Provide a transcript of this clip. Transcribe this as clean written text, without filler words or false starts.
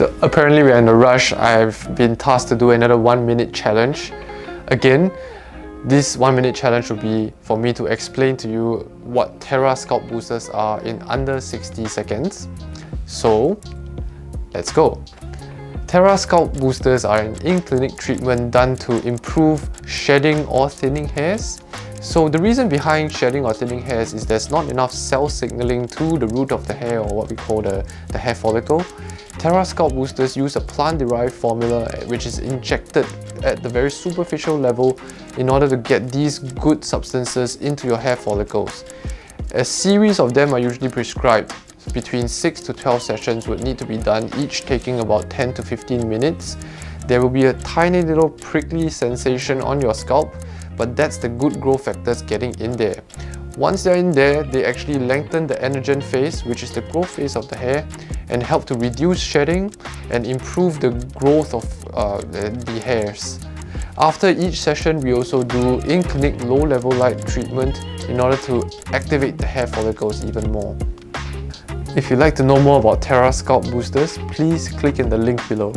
So apparently we're in a rush. I've been tasked to do another 1-minute challenge. Again, this 1-minute challenge will be for me to explain to you what Terra Scalpboosters are in under 60 seconds. So let's go. Terra Scalpboosters are an in-clinic treatment done to improve shedding or thinning hairs. So the reason behind shedding or thinning hairs is there's not enough cell signaling to the root of the hair, or what we call the hair follicle. Terra Scalpboosters use a plant-derived formula which is injected at the very superficial level in order to get these good substances into your hair follicles. A series of them are usually prescribed. Between 6 to 12 sessions would need to be done, each taking about 10 to 15 minutes. There will be a tiny little prickly sensation on your scalp, but that's the good growth factors getting in there. Once they're in there, they actually lengthen the anagen phase, which is the growth phase of the hair, and help to reduce shedding and improve the growth of the hairs. After each session, we also do in-clinic low-level light treatment in order to activate the hair follicles even more. If you'd like to know more about Terra Scalpboosters, please click in the link below.